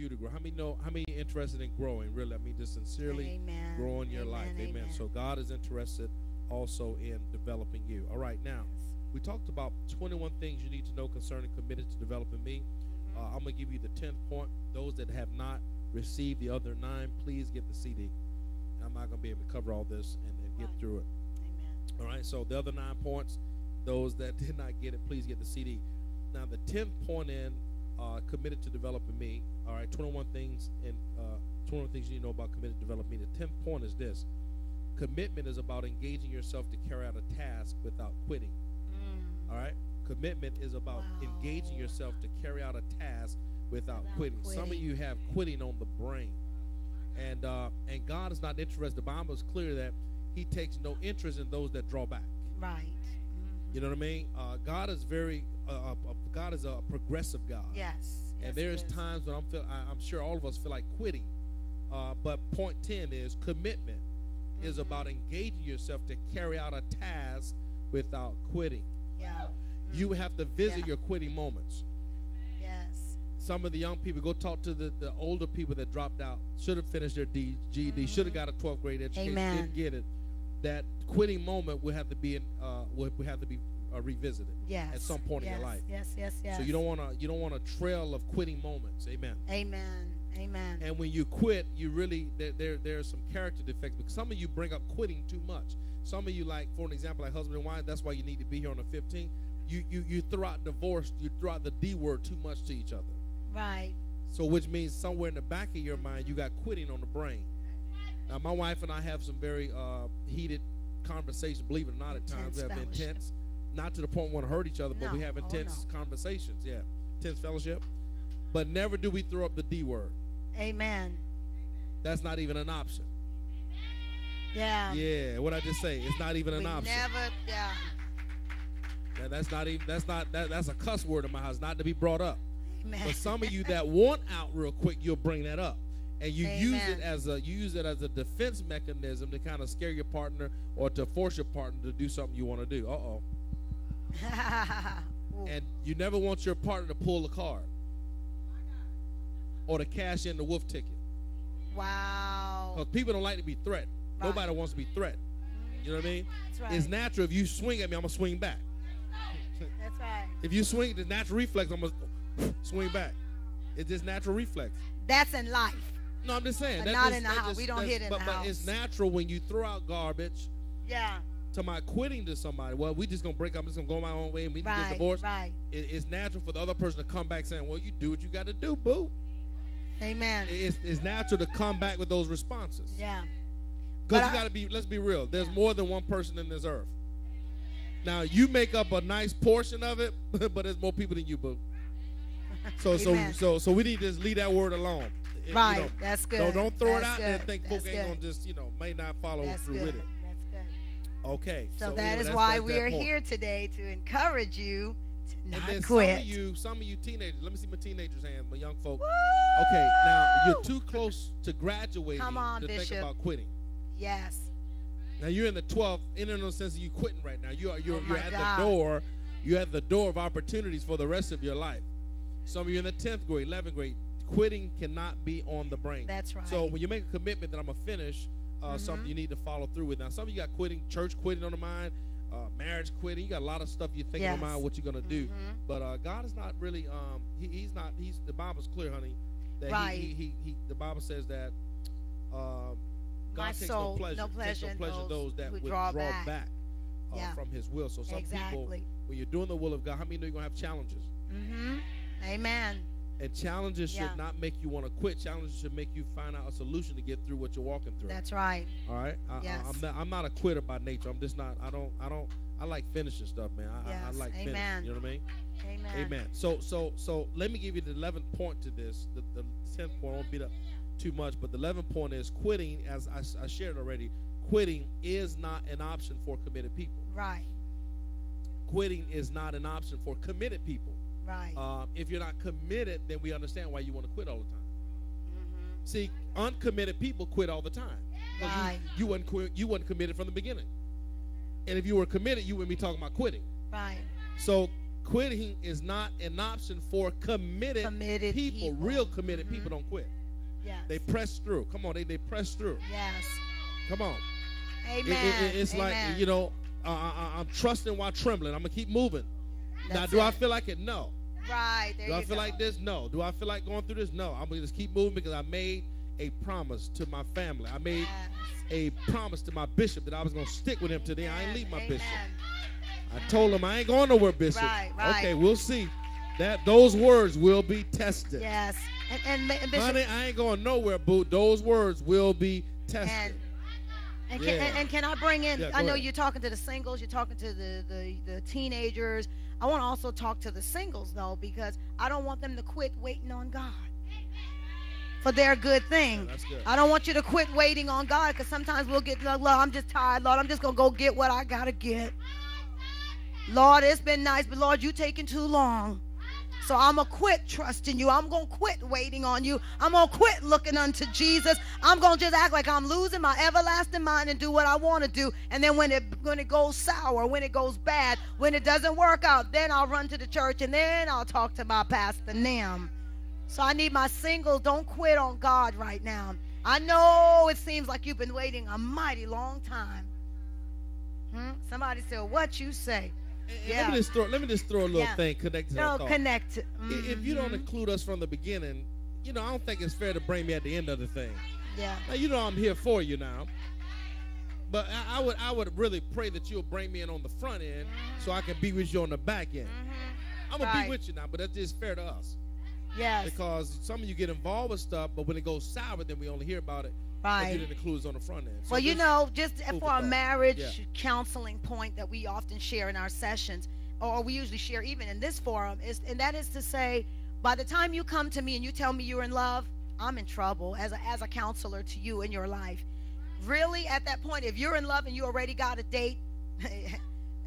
you to grow. How many interested in growing? Really, I mean, just sincerely grow in your life. Amen. So God is interested also in developing you. All right, now, we talked about 21 things you need to know concerning committed to developing me. I'm going to give you the 10th point. Those that have not received the other 9, please get the CD. I'm not going to be able to cover all this and get through it. Amen. All right, so the other 9 points, those that did not get it, please get the CD. Now, the 10th point in committed to developing me, all right, 21 things and 21 things you need to know about committed to developing me. The 10th point is this. Commitment is about engaging yourself to carry out a task without quitting. All right? Commitment is about engaging yourself to carry out a task without quitting. Some of you have quitting on the brain. And God is not interested. The Bible is clear that he takes no interest in those that draw back. Right. Mm-hmm. You know what I mean? God is a progressive God. Yes. And there's times when I'm sure all of us feel like quitting. But point 10 is commitment is about engaging yourself to carry out a task without quitting. Yeah. You have to visit your quitting moments. Yes. Some of the young people, go talk to the older people that dropped out, should have finished their GED, should have got a 12th grade education, didn't get it. That quitting moment will have to be revisited at some point in your life. Yes. So you don't want a trail of quitting moments. Amen. And when you quit, you really there are some character defects, because some of you bring up quitting too much. Some of you, like, for an example, like husband and wife, that's why you need to be here on the 15th. You throw out divorce, you throw out the D word too much to each other. Right. So which means somewhere in the back of your mind, you got quitting on the brain. Now, my wife and I have some very heated conversations, believe it or not, at times. We have intense, not to the point we want to hurt each other, but we have intense conversations. Yeah, intense fellowship. But never do we throw up the D word. Amen. That's not even an option. Yeah. Yeah. What I just say, it's not even an option. Never. Yeah. That's not even. That's a cuss word in my house, not to be brought up. Amen. But some of you that want out real quick, you'll bring that up, and you use it as a defense mechanism to kind of scare your partner or to force your partner to do something you want to do. And you never want your partner to pull the card or to cash in the wolf ticket. Wow. Because people don't like to be threatened. Right. Nobody wants to be threatened. You know what I mean? That's right. It's natural. If you swing at me, I'm going to swing back. That's right. If you swing, the natural reflex, I'm going to swing back. It's just natural reflex. That's in life. No, I'm just saying. But not in the house. We don't hit in the house. But it's natural when you throw out garbage. Yeah. To my quitting to somebody. Well, we just going to break up. I'm just going to go my own way and we can get divorced. Right. It's natural for the other person to come back saying, well, you do what you got to do, boo. Amen. It's natural to come back with those responses. Yeah. Because you got to be, let's be real, there's more than one person in this earth. Now, you make up a nice portion of it, but there's more people than you, boo. So we need to just leave that word alone. Right. You know, that's good. Don't throw it out there and think folk ain't going to just, may not follow through with it. That's good. Okay. So that is why we are here today, to encourage you. And then some of you teenagers, let me see my teenagers' hands, my young folk. Woo! Okay, now you're too close to graduating to think about quitting. Yes. Now you're in the 12th, in the sense that you're quitting right now. You're at the door of opportunities for the rest of your life. Some of you in the 10th grade, 11th grade. Quitting cannot be on the brain. That's right. So when you make a commitment that I'm going to finish, something you need to follow through with. Now some of you got quitting, church quitting on the mind. Marriage quitting. You got a lot of stuff you're thinking about what you're going to do. But God is not really, the Bible's clear, honey. That the Bible says that God takes no pleasure in those that would draw back from his will. So some people, when you're doing the will of God, how many know you're going to have challenges? Amen. And challenges should not make you want to quit. Challenges should make you find out a solution to get through what you're walking through. That's right. All right. I'm not a quitter by nature. I'm just not. I like finishing stuff, man. I like finishing. You know what I mean? Amen. So let me give you the 11th point to this. The 10th point won't beat up too much, but the 11th point is quitting. As I shared already, quitting is not an option for committed people. Right. Quitting is not an option for committed people. Right. If you're not committed, then we understand why you want to quit all the time. See, uncommitted people quit all the time. Right. You weren't committed from the beginning. And if you were committed, you wouldn't be talking about quitting. Right. So Quitting is not an option for committed people. Real committed people don't quit. Yes. They press through. Come on, they press through. Yes. Come on. Amen. It's Amen. Like, you know, I'm trusting while trembling. I'm going to keep moving. That's now, do it. I feel like it? No. Right. There do you I feel go. Like this? No. Do I feel like going through this? No. I'm going to just keep moving because I made a promise to my family. I made a promise to my bishop that I was going to stick with him today. I ain't leave my bishop. I told him I ain't going nowhere, bishop. Right, right. Okay, we'll see. That those words will be tested. Yes. And bishop, honey, I ain't going nowhere, boo. Those words will be tested. And can I bring in, I know you're talking to the singles, you're talking to the teenagers. I want to also talk to the singles, though, because I don't want them to quit waiting on God for their good thing. Yeah, that's good. I don't want you to quit waiting on God, because sometimes we'll get, Lord, I'm just tired, Lord, I'm just going to go get what I got to get. Lord, it's been nice, but Lord, you're taking too long. So I'm going to quit trusting you. I'm going to quit waiting on you. I'm going to quit looking unto Jesus. I'm going to just act like I'm losing my everlasting mind and do what I want to do. And then when it goes sour, when it goes bad, when it doesn't work out, then I'll run to the church and then I'll talk to my pastor, Nam. So I need my singles. Don't quit on God right now. I know it seems like you've been waiting a mighty long time. Somebody said, what you say? Yeah. Let me just throw a little thing connected to that thought. If you don't include us from the beginning, you know, I don't think it's fair to bring me at the end of the thing. Yeah. Now, you know I'm here for you now. But I would really pray that you'll bring me in on the front end so I can be with you on the back end. I'm going to be with you now, but that's just fair to us. Yes. Because some of you get involved with stuff, but when it goes sour, then we only hear about it. Right. You didn't include on the front end. So well, you know, just for a marriage counseling point that we often share in our sessions, or we usually share even in this forum, is, and that is to say, by the time you come to me and you tell me you're in love, I'm in trouble as a counselor to you in your life. Really, at that point, if you're in love and you already got a date,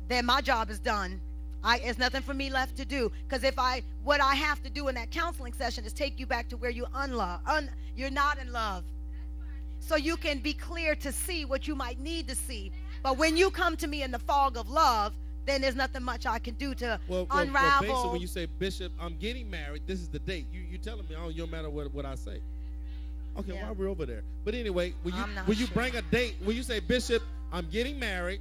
then my job is done. There's nothing for me left to do, because what I have to do in that counseling session is take you back to where you're not in love. So you can be clear to see what you might need to see. But when you come to me in the fog of love, then there's nothing much I can do to unravel. Well, basically, when you say, Bishop, I'm getting married, this is the date. You're telling me, oh, you don't matter what I say. Okay, why are we over there? But anyway, when you bring a date, when you say, Bishop, I'm getting married,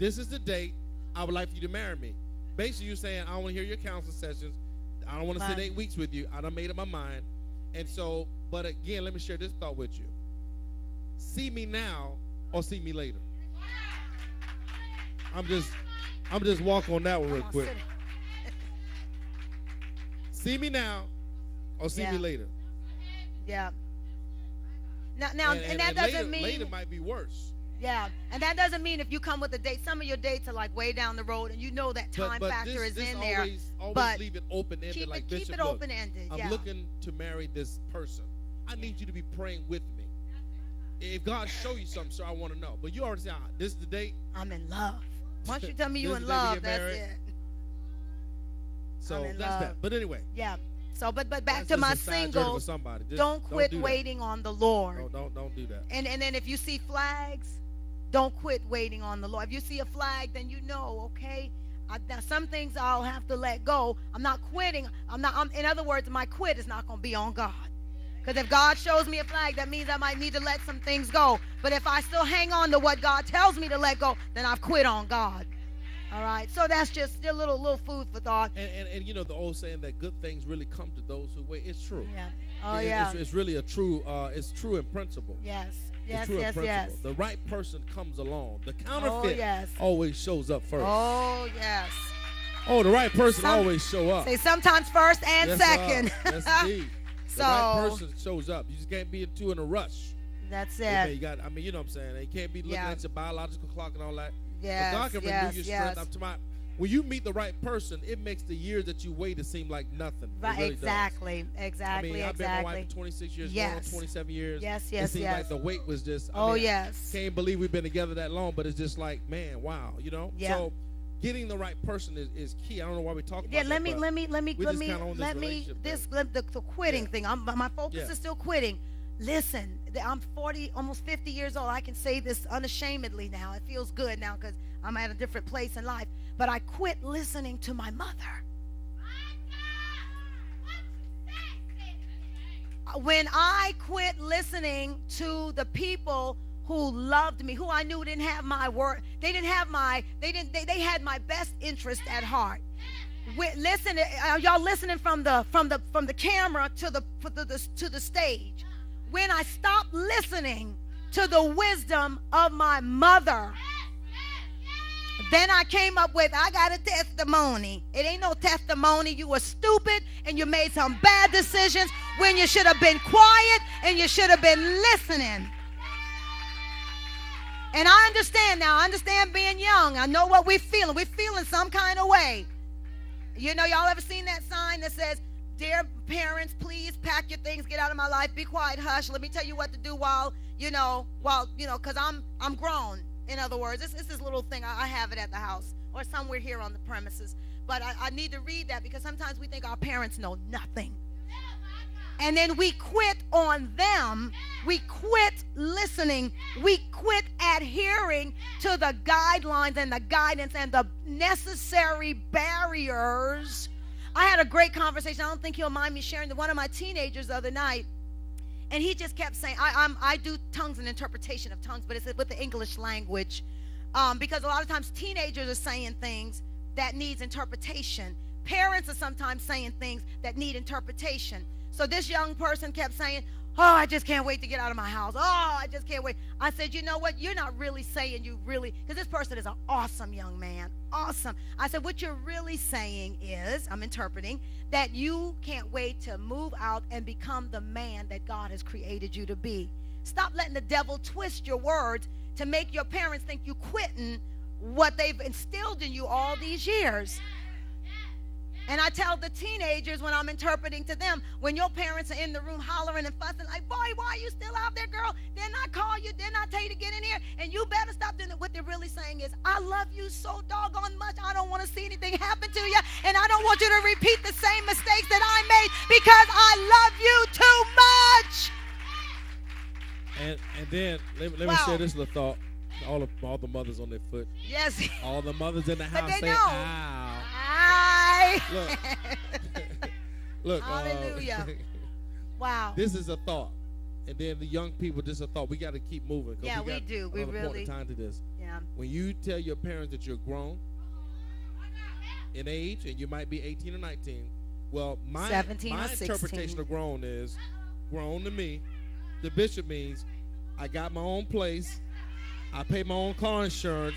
this is the date, I would like for you to marry me. Basically, you're saying, I don't want to hear your counseling sessions. I don't want to sit 8 weeks with you. I done made up my mind. And so, but again, let me share this thought with you. See me now or see me later. I'm just walking on that one real quick. See me now or see me later. Yeah. Now and that doesn't mean later might be worse. Yeah. And that doesn't mean if you come with a date, some of your dates are like way down the road and you know that time factor is in there. Always leave it open-ended. Keep it open-ended. I'm looking to marry this person. I need you to be praying with me. If God show you something, so I want to know. But you already said, this is the date. I'm in love. Once you tell me you're in love, that's it. So that's that. But anyway. Yeah. So, but back to my single. Don't quit waiting on the Lord. No, don't do that. And then if you see flags, don't quit waiting on the Lord. If you see a flag, then you know, okay. Now some things I'll have to let go. I'm not quitting. In other words, my quit is not going to be on God. Because if God shows me a flag, that means I might need to let some things go. But if I still hang on to what God tells me to let go, then I've quit on God. All right? So that's just a little food for thought. And you know, the old saying that good things really come to those who wait. It's true. Yeah. Oh, yeah. It's really a true, it's true in principle. Yes. Yes, yes, yes. The right person comes along. The counterfeit always shows up first. Oh, yes. Oh, the right person always show up. Say sometimes first and second. That's deep. So, the right person shows up. You just can't be in a rush. That's it. Okay, you know what I'm saying? You can't be looking at your biological clock and all that. Yeah. God can renew your strength. When you meet the right person, it makes the years that you waited seem like nothing. Right. Really exactly. I mean, I've been my wife for 26 years, 27 years. Yes. It seemed like the wait was just. Can't believe we've been together that long, but it's just like, man, wow, you know. Yeah. So, getting the right person is key. I don't know why we talk about that. Yeah, the quitting thing. My focus is still quitting. Listen, I'm 40, almost 50 years old. I can say this unashamedly now. It feels good now because I'm at a different place in life. But I quit listening to my mother. When I quit listening to the people who loved me, who I knew didn't have my word, they had my best interest at heart. Listen, are y'all listening from the camera to the stage? When I stopped listening to the wisdom of my mother, then I came up with, I got a testimony. It ain't no testimony. You were stupid and you made some bad decisions when you should have been quiet and you should have been listening. And I understand now. I understand being young. I know what we're feeling. We're feeling some kind of way. You know, y'all ever seen that sign that says, "Dear parents, please pack your things, get out of my life, be quiet, hush, let me tell you what to do while, because I'm grown." In other words, it's this little thing. I have it at the house or somewhere here on the premises. But I need to read that because sometimes we think our parents know nothing. And then we quit on them. We quit listening. We quit adhering to the guidelines and the guidance and the necessary barriers. I had a great conversation. I don't think he'll mind me sharing, that one of my teenagers the other night. And he just kept saying, I do tongues and interpretation of tongues, but it's with the English language. Because a lot of times teenagers are saying things that needs interpretation. Parents are sometimes saying things that need interpretation. So this young person kept saying, "Oh, I just can't wait to get out of my house. Oh, I just can't wait." I said, "You know what? You're not really saying you really," because this person is an awesome young man. Awesome. I said, "What you're really saying is," I'm interpreting, "that you can't wait to move out and become the man that God has created you to be. Stop letting the devil twist your words to make your parents think you quitting what they've instilled in you all these years." And I tell the teenagers when I'm interpreting to them, when your parents are in the room hollering and fussing, like, "Boy, why are you still out there, girl? Didn't I call you? Didn't I tell you to get in here? And you better stop doing it." What they're really saying is, "I love you so doggone much. I don't want to see anything happen to you. And I don't want you to repeat the same mistakes that I made because I love you too much." And then let me share this little thought. All the mothers on their foot. Yes. All the mothers in the house say, "Ow." Look. Hallelujah. Wow. This is a thought. And then the young people, this is a thought. We got to keep moving. Yeah, we do. We really. Time to this. Yeah. When you tell your parents that you're grown in age, and you might be 18 or 19. Well, my interpretation of grown is, grown to me, the bishop means I got my own place. I pay my own car insurance.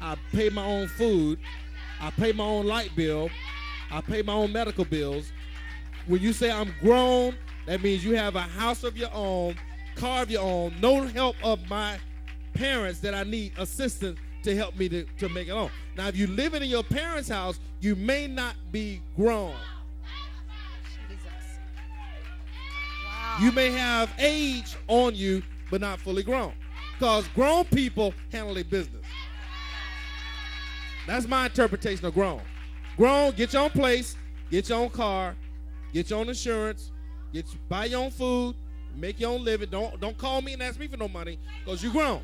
I pay my own food. I pay my own light bill. I pay my own medical bills. When you say I'm grown, that means you have a house of your own, car of your own, no help of my parents that I need assistance to help me to make it on. Now, if you're living in your parents' house, you may not be grown. Wow. You may have age on you, but not fully grown. Because grown people handle their business. That's my interpretation of grown. Grown, get your own place, get your own car, get your own insurance, buy your own food, make your own living. Don't call me and ask me for no money because you're grown.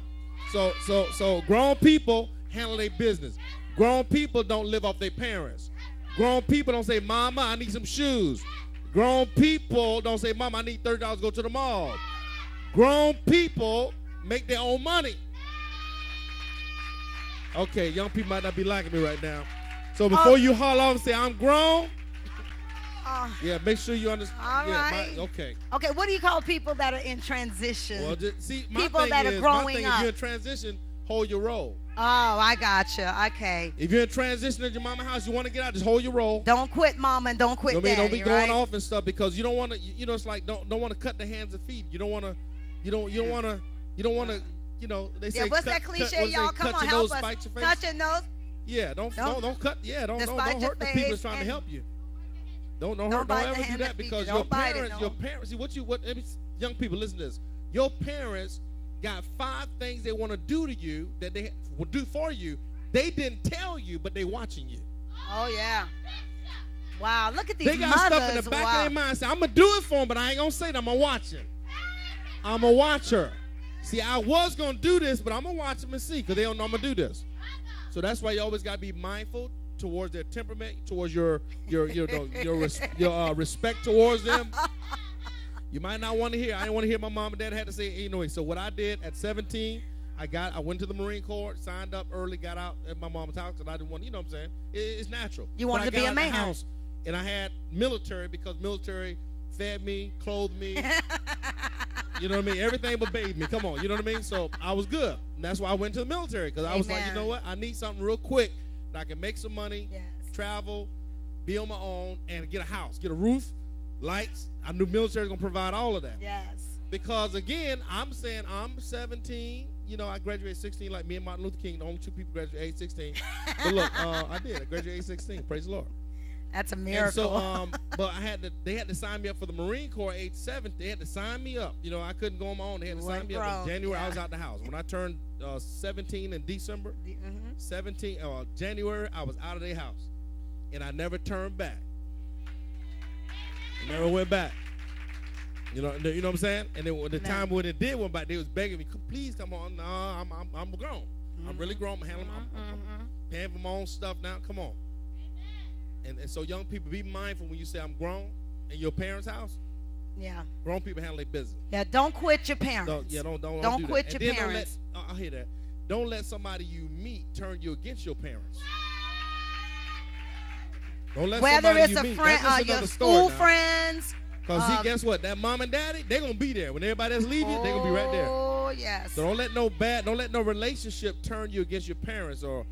So grown people handle their business. Grown people don't live off their parents. Grown people don't say, "Mama, I need some shoes." Grown people don't say, "Mama, I need $30 to go to the mall." Grown people make their own money. Okay, young people might not be liking me right now. So before you haul off and say, "I'm grown," yeah, make sure you understand. All right. Okay, what do you call people that are in transition? Well, my thing is, if you're in transition, hold your roll. Oh, I gotcha. Okay. If you're in transition at your mama's house, you want to get out, just hold your roll. Don't quit mama and don't quit daddy, don't be going off and stuff because you don't want to, it's like don't want to cut the hands and feet. You don't want to. You don't want to, they say. Yeah, what's that cliche, y'all? Come on, help us. Touch your nose. Yeah, don't cut. Yeah, don't hurt the people that's trying to help you. Don't ever do that because your parents. See what young people, listen to this. Your parents got 5 things they want to do to you that they will do for you. They didn't tell you, but they watching you. Oh yeah. Wow, look at these mothers. They got stuff in the back of their mind. Say, "I'm gonna do it for them, but I ain't gonna say that. I'm gonna watch him. I'm a watcher." See, I was going to do this, but I'm going to watch them and see because they don't know I'm going to do this. So that's why you always got to be mindful towards their temperament, towards your respect towards them. You might not want to hear. I didn't want to hear my mom and dad had to say anyway. So what I did at 17, I went to the Marine Corps, signed up early, got out at my mom's house because I didn't want, you know what I'm saying? It's natural. You wanted to be a man. House, and I had military because military fed me, clothed me. You know what I mean? Everything but bathed me. Come on. You know what I mean? So I was good. And that's why I went to the military because I was like, you know what? I need something real quick that I can make some money, travel, be on my own, and get a house, get a roof, lights. I knew military was going to provide all of that. Yes. Because, again, I'm saying I'm 17. You know, I graduated 16 like me and Martin Luther King. The only two people graduated age 16. But, look, I did. I graduated age 16. Praise the Lord. That's a miracle. And so, but they had to sign me up for the Marine Corps at age 7. They had to sign me up. You know, I couldn't go on my own. They had to sign me up. In January, I was out the house. When I turned 17 in December, 17 January, I was out of their house. And I never turned back. I never went back. You know what I'm saying? And then the time when it did went back, they was begging me, please come on. No, I'm grown. I'm really grown. I'm paying for my own stuff now. Come on. And so young people, be mindful when you say I'm grown in your parents' house. Yeah. Grown people handle their business. Yeah, don't quit your parents. Don't do quit your parents. I hear that. Don't let somebody you meet turn you against your parents. Don't let whether it's a friend or your school friends. Because guess what? That mom and daddy, they're going to be there. When everybody else leaves you, they're going to be right there. Oh, yes. So don't let no relationship turn you against your parents or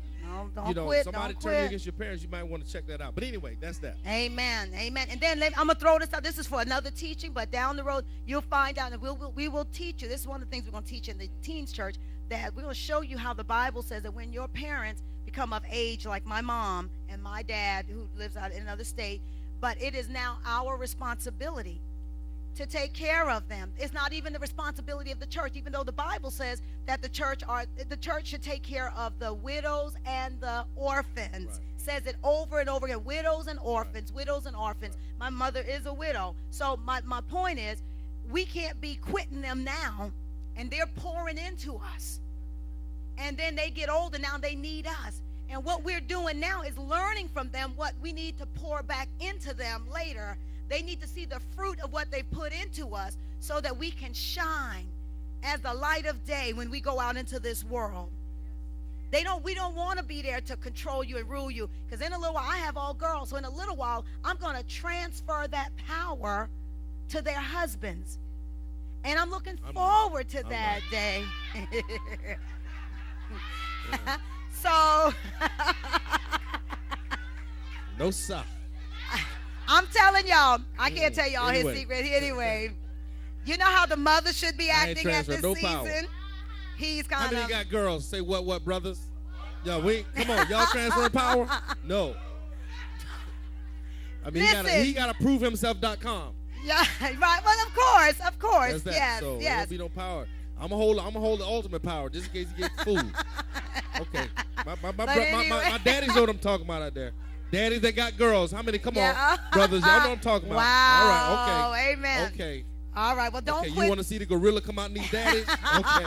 don't quit. Somebody turn you against your parents, you might want to check that out. But anyway, that's that. Amen. Amen. And then I'm going to throw this out. This is for another teaching, but down the road, you'll find out. And we will teach you. This is one of the things we're going to teach in the teens church, that we're going to show you how the Bible says that when your parents become of age, like my mom and my dad, who lives out in another state, but it is now our responsibility to take care of them. It's not even the responsibility of the church, even though the Bible says that the church should take care of the widows and the orphans. Right. Says it over and over again, widows and orphans, right. Widows and orphans. Right. My mother is a widow. So my point is, we can't be quitting them now, and they're pouring into us. And then they get older, now they need us. And what we're doing now is learning from them what we need to pour back into them later. They need to see the fruit of what they put into us so that we can shine as the light of day when we go out into this world. We don't want to be there to control you and rule you, because in a little while, I have all girls. So in a little while, I'm going to transfer that power to their husbands. And I'm looking forward to that day. So. No, sir. I'm telling y'all, I can't tell y'all his secret anyway. You know how the mother should be acting at this season? Power. He's kind of. How many got girls? Say what, brothers? Y'all, come on, y'all transfer power? No. I mean, he got to provehimself.com. Yeah, right. Well, of course. That's that. Yes, so yes. There'll be no power. I'm gonna hold the ultimate power just in case you get fooled. Okay. My daddies know what I'm talking about out there. Daddies that got girls. How many? Come on, brothers. Y'all know what I'm talking about. Wow. All right. Okay. Amen. Okay. All right. Well, don't quit. You want to see the gorilla come out in these daddies? Okay.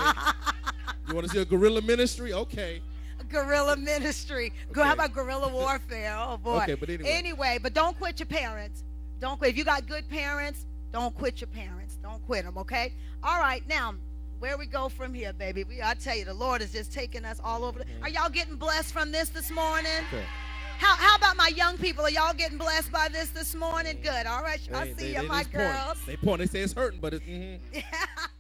You want to see a gorilla ministry? Okay. Guerrilla ministry. Okay. How about guerrilla warfare? Oh, boy. Okay, but anyway, but don't quit your parents. Don't quit. If you got good parents, don't quit your parents. Don't quit them, okay? All right. Now, where we go from here, baby? I tell you, the Lord is just taking us all over. Are y'all getting blessed from this morning? Okay. How about my young people? Are y'all getting blessed by this morning? Good. All right. I'll see you, my girls. They say it's hurting, but it's.